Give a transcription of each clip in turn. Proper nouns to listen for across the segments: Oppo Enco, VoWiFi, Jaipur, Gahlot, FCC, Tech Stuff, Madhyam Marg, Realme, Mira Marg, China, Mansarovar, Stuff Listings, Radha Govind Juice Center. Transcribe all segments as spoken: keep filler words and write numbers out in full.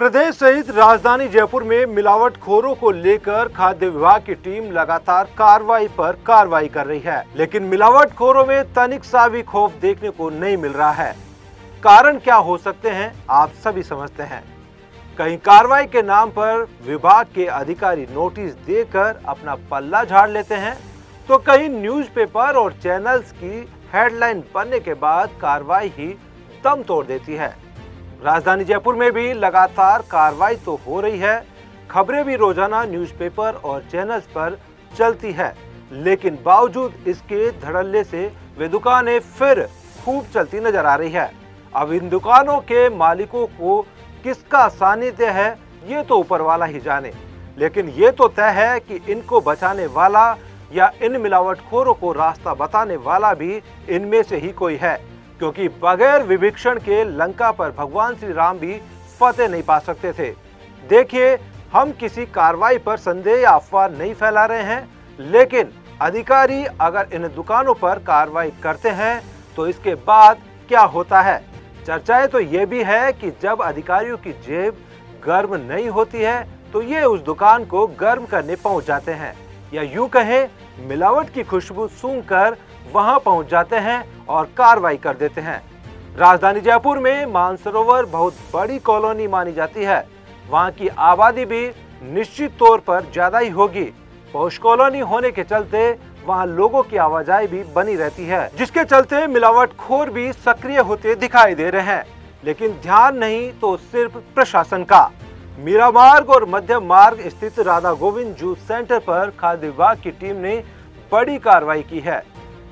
प्रदेश सहित राजधानी जयपुर में मिलावटखोरों को लेकर खाद्य विभाग की टीम लगातार कार्रवाई पर कार्रवाई कर रही है, लेकिन मिलावटखोरों में तनिक सा भी खौफ देखने को नहीं मिल रहा है। कारण क्या हो सकते हैं आप सभी समझते हैं। कहीं कार्रवाई के नाम पर विभाग के अधिकारी नोटिस देकर अपना पल्ला झाड़ लेते हैं, तो कहीं न्यूज़पेपर और चैनल्स की हेडलाइन बनने के बाद कार्रवाई ही दम तोड़ देती है। राजधानी जयपुर में भी लगातार कार्रवाई तो हो रही है, खबरें भी रोजाना न्यूज़पेपर और चैनल्स पर चलती है, लेकिन बावजूद इसके धड़ल्ले से वे दुकानें फिर खूब चलती नजर आ रही है। अब इन दुकानों के मालिकों को किसका सानिध्य है ये तो ऊपर वाला ही जाने, लेकिन ये तो तय है कि इनको बचाने वाला या इन मिलावटखोरों को रास्ता बताने वाला भी इनमें से ही कोई है, क्योंकि बगैर विभीषण के लंका पर भगवान श्री राम भी फतेह नहीं पा सकते थे। देखिए, हम किसी कार्रवाई पर संदेह या अफवाह नहीं फैला रहे हैं, लेकिन अधिकारी अगर इन दुकानों पर कार्रवाई करते हैं तो इसके बाद क्या होता है। चर्चाएं तो ये भी है कि जब अधिकारियों की जेब गर्म नहीं होती है तो ये उस दुकान को गर्म करने पहुंच जाते हैं, या यूं कहें मिलावट की खुशबू सूंघकर वहां पहुंच जाते हैं और कार्रवाई कर देते हैं। राजधानी जयपुर में मानसरोवर बहुत बड़ी कॉलोनी मानी जाती है, वहां की आबादी भी निश्चित तौर पर ज्यादा ही होगी। पौष कॉलोनी होने के चलते वहां लोगों की आवाजाही भी बनी रहती है, जिसके चलते मिलावटखोर भी सक्रिय होते दिखाई दे रहे हैं, लेकिन ध्यान नहीं तो सिर्फ प्रशासन का। मीरा मार्ग और मध्यम मार्ग स्थित राधा गोविंद जूस सेंटर पर खाद्य विभाग की टीम ने बड़ी कार्रवाई की है।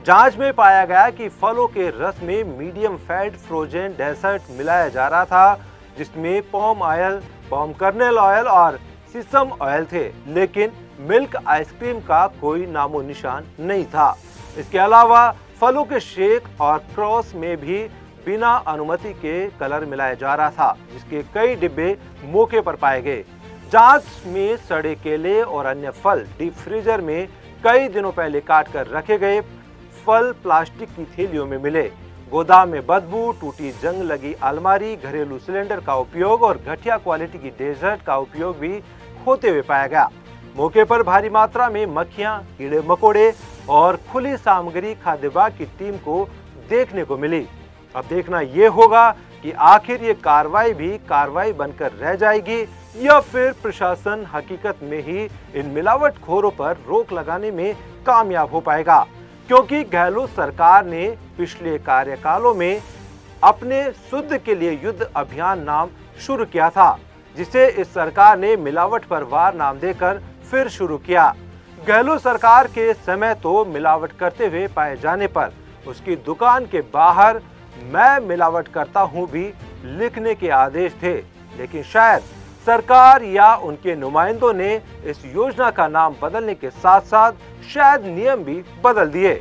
जांच में पाया गया कि फलों के रस में मीडियम फैट फ्रोजन डेसर्ट मिलाया जा रहा था, जिसमें palm oil, palm kernel oil और सिसम ऑयल थे, लेकिन मिल्क आइसक्रीम का कोई नामो निशान नहीं था। इसके अलावा फलों के शेक और क्रॉस में भी बिना अनुमति के कलर मिलाया जा रहा था, जिसके कई डिब्बे मौके पर पाए गए। जांच में सड़े केले और अन्य फल डीप फ्रीजर में कई दिनों पहले काट कर रखे गए फल प्लास्टिक की थैलियों में मिले। गोदाम में बदबू, टूटी जंग लगी अलमारी, घरेलू सिलेंडर का उपयोग और घटिया क्वालिटी की डेजर्ट का उपयोग भी होते हुए पाया गया। मौके पर भारी मात्रा में मक्खियां, कीड़े मकोड़े और खुली सामग्री खाद्य विभाग की टीम को देखने को मिली। अब देखना ये होगा कि आखिर ये कार्रवाई भी कार्रवाई बनकर रह जाएगी या फिर प्रशासन हकीकत में ही इन मिलावटखोरों पर रोक लगाने में कामयाब हो पाएगा, क्योंकि गहलोत सरकार ने पिछले कार्यकालों में अपने शुद्ध के लिए युद्ध अभियान नाम शुरू किया था, जिसे इस सरकार ने मिलावट पर वार नाम देकर फिर शुरू किया। गहलोत सरकार के समय तो मिलावट करते हुए पाए जाने पर उसकी दुकान के बाहर मैं मिलावट करता हूं भी लिखने के आदेश थे, लेकिन शायद सरकार या उनके नुमाइंदों ने इस योजना का नाम बदलने के साथ साथ शायद नियम भी बदल दिए।